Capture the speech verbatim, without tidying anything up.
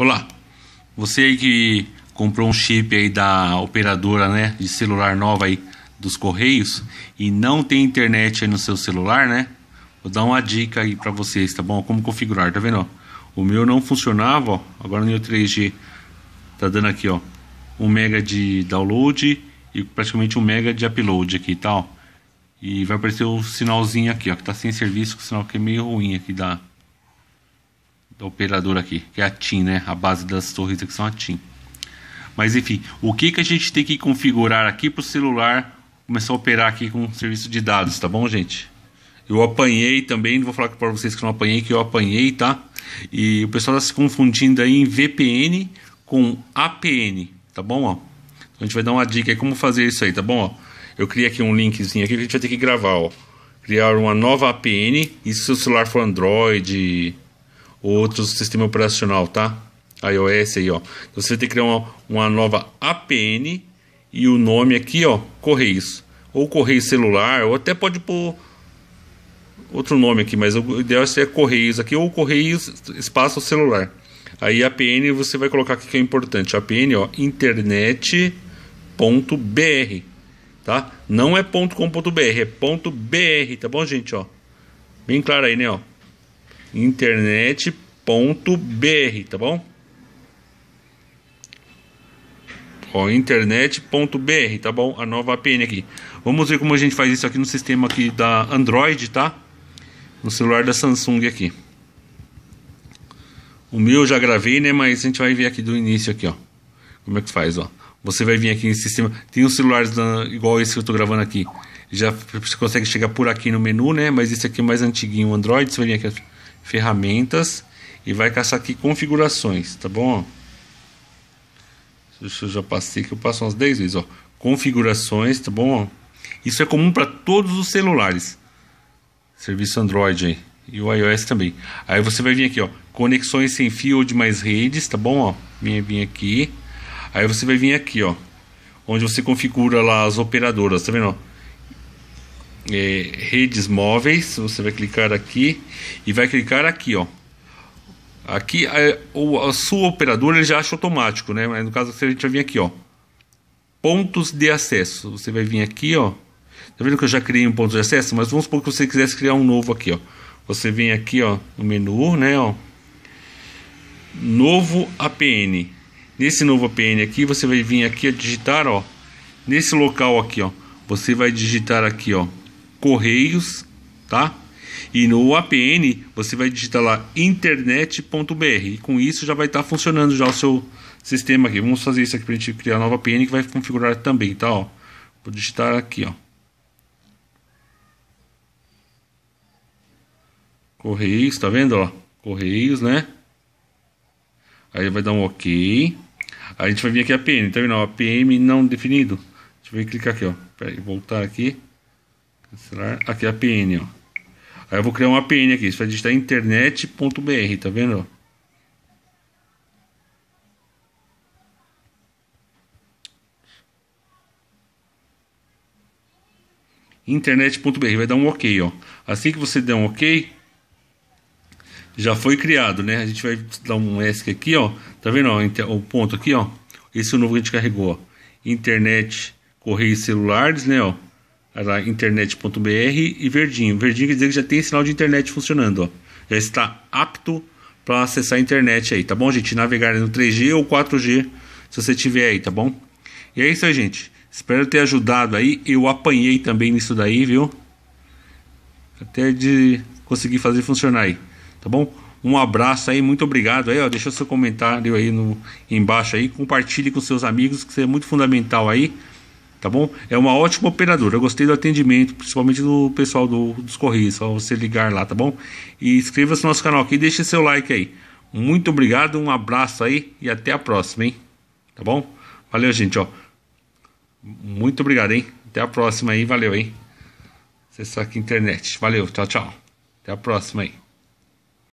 Olá, você aí que comprou um chip aí da operadora, né, de celular nova aí dos Correios e não tem internet aí no seu celular, né? Vou dar uma dica aí para vocês, tá bom? Como configurar, tá vendo? Ó, o meu não funcionava, ó, agora no meu três G tá dando aqui, ó, um mega de download e praticamente um mega de upload aqui e tal. E vai aparecer o sinalzinho aqui, ó, que tá sem serviço, o sinal que é meio ruim aqui da da operadora aqui, que é a TIM, né? A base das torres aqui são a TIM. Mas enfim, o que que a gente tem que configurar aqui pro celular começar a operar aqui com serviço de dados, tá bom, gente? Eu apanhei também, não vou falar para vocês que não apanhei, que eu apanhei, tá? E o pessoal tá se confundindo aí em V P N com A P N, tá bom, ó? Então a gente vai dar uma dica aí como fazer isso aí, tá bom, ó? Eu criei aqui um linkzinho aqui que a gente vai ter que gravar, ó. Criar uma nova A P N, e se o seu celular for Android ou outro sistema operacional, tá? iOS aí, ó. Então você vai ter que criar uma, uma nova A P N e o nome aqui, ó, Correios. Ou Correio Celular, ou até pode pôr outro nome aqui, mas o ideal é ser Correios aqui, ou Correios espaço celular. Aí A P N você vai colocar aqui que é importante. A P N, ó, internet ponto br. Tá? Não é .com.br, é .br, tá bom, gente, ó? Bem claro aí, né, ó? internet ponto br, tá bom? Ó, internet ponto br, tá bom? A nova A P N aqui. Vamos ver como a gente faz isso aqui no sistema aqui da Android, tá? No celular da Samsung aqui. O meu eu já gravei, né, mas a gente vai ver aqui do início aqui, ó. Como é que faz, ó? Você vai vir aqui em sistema. Tem uns celulares da, igual esse que eu tô gravando aqui. Já você consegue chegar por aqui no menu, né? Mas esse aqui é mais antiguinho, Android. Você vai vir aqui ferramentas e vai caçar aqui configurações, tá bom? Deixa eu já passei que eu passo umas dez vezes, ó. Configurações, tá bom? Isso é comum para todos os celulares. Serviço Android aí e o iOS também. Aí você vai vir aqui, ó, conexões sem fio ou de mais redes, tá bom, ó? Vem vem aqui. Aí você vai vir aqui, ó, onde você configura lá as operadoras, tá vendo, ó? É, redes móveis, você vai clicar aqui e vai clicar aqui, ó. Aqui a, o, a sua operadora ele já acha automático, né? Mas no caso a gente vai vir aqui, ó, pontos de acesso. Você vai vir aqui, ó. Tá vendo que eu já criei um ponto de acesso? Mas vamos supor que você quisesse criar um novo aqui, ó. Você vem aqui, ó, no menu, né, ó, novo A P N. Nesse novo A P N aqui, você vai vir aqui a digitar, ó, nesse local aqui, ó, você vai digitar aqui, ó, Correios, tá? E no A P N, você vai digitar lá internet ponto br. E com isso já vai estar tá funcionando já o seu sistema aqui. Vamos fazer isso aqui pra gente criar a nova A P N que vai configurar também, tá, ó? Vou digitar aqui, ó, Correios, tá vendo, ó? Correios, né? Aí vai dar um OK. Aí a gente vai vir aqui A P N, tá vendo? A P M não definido. Deixa eu clicar aqui, ó. Pera aí, voltar aqui. Cancelar. Aqui A P N, ó. Aí eu vou criar um A P N aqui. Você vai digitar internet ponto br, tá vendo? internet ponto br. Vai dar um OK, ó. Assim que você der um OK, já foi criado, né? A gente vai dar um ESC aqui, ó. Tá vendo, ó, o ponto aqui, ó. Esse é o novo que a gente carregou, ó. Internet, Correios Celulares, né, ó. Era internet ponto br e verdinho. Verdinho quer dizer que já tem sinal de internet funcionando, ó. Já está apto para acessar a internet aí, tá bom, gente? Navegar no três G ou quatro G, se você tiver aí, tá bom? E é isso aí, gente. Espero ter ajudado aí. Eu apanhei também nisso daí, viu? Até de conseguir fazer funcionar aí. Tá bom? Um abraço aí, muito obrigado aí, ó, deixa seu comentário aí no embaixo aí, compartilhe com seus amigos, que isso é muito fundamental aí, tá bom? É uma ótima operadora, eu gostei do atendimento, principalmente do pessoal do, dos Correios, só você ligar lá, tá bom? E inscreva-se no nosso canal aqui, deixe seu like aí. Muito obrigado, um abraço aí e até a próxima, hein? Tá bom? Valeu, gente, ó. Muito obrigado, hein? Até a próxima aí, valeu, hein? Acessar aqui a internet. Valeu, tchau, tchau. Até a próxima aí.